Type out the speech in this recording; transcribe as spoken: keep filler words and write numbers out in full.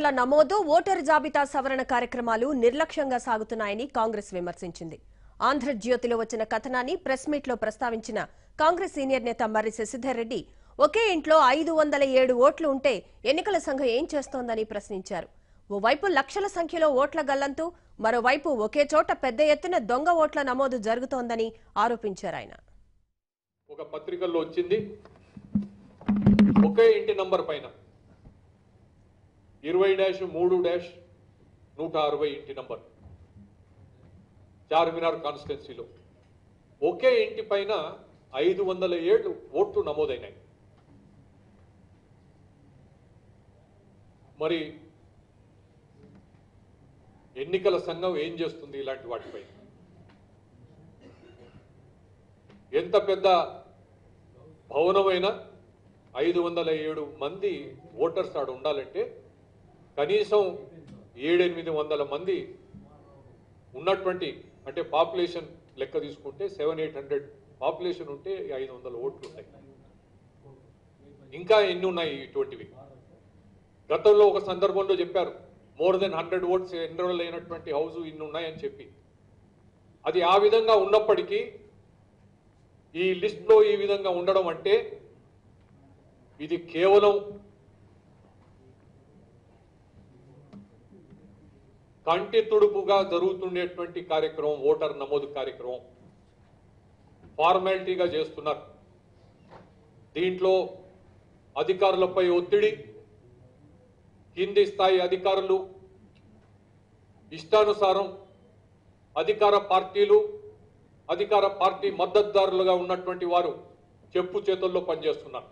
ఓటర్ల నమోదు ఓటర్ జాబితా సవరణ కార్యక్రమాలు నిర్లక్ష్యంగా సాగుతున్నాయని కాంగ్రెస్ విమర్శించింది. ఆంధ్రజ్యోతిలో వచ్చిన కథనాన్ని ప్రెస్ మీట్లో ప్రస్తావించిన కాంగ్రెస్ సీనియర్ నేత మర్రి శశిధర్ రెడ్డి ఒకే ఇంట్లో ఐదు వందల ఏడు ఓట్లు ఉంటే ఎన్నికల సంఘం ఏం చేస్తోందని ప్రశ్నించారు. ఓవైపు లక్షల సంఖ్యలో ఓట్ల గల్లంతూ మరోవైపు ఒకే చోట పెద్ద ఎత్తున దొంగ ఓట్ల నమోదు జరుగుతోందని ఆరోపించారు. ఆయన ఒక పత్రికల్లో వచ్చింది ఒకే ఇంటి నంబర్ పైన ఇరవై డాష్ మూడు డాష్ నూట అరవై ఇంటి నంబర్ చార్మినార్ కాన్స్టిట్యున్సీలో ఒకే ఇంటి పైన ఐదు వందల ఏడు ఓట్లు నమోదైనాయి. మరి ఎన్నికల సంఘం ఏం చేస్తుంది ఇలాంటి వాటిపై? ఎంత పెద్ద భవనమైనా ఐదు వందల ఏడు మంది ఓటర్స్ ఆడ ఉండాలంటే కనీసం ఏడెనిమిది వందల మంది ఉన్నటువంటి, అంటే పాపులేషన్ లెక్క తీసుకుంటే సెవెన్ ఎయిట్ హండ్రెడ్ పాపులేషన్ ఉంటే ఐదు వందల ఓట్లు ఉంటాయి. ఇంకా ఎన్ని ఉన్నాయి ఇటువంటివి? గతంలో ఒక సందర్భంలో చెప్పారు more than hundred votes enrol అయినటువంటి హౌస్ ఇన్ని ఉన్నాయని చెప్పి. అది ఆ విధంగా ఉన్నప్పటికీ ఈ లిస్ట్లో ఈ విధంగా ఉండడం అంటే ఇది కేవలం కంటి తుడుపుగా జరుగుతుండేటువంటి కార్యక్రమం. ఓటర్ నమోదు కార్యక్రమం ఫార్మాలిటీగా చేస్తున్నారు. దీంట్లో అధికారులపై ఒత్తిడి, కింది స్థాయి అధికారులు, ఇష్టానుసారం అధికార పార్టీలు, అధికార పార్టీ మద్దతుదారులుగా ఉన్నటువంటి వారు చెప్పు చేతుల్లో పనిచేస్తున్నారు.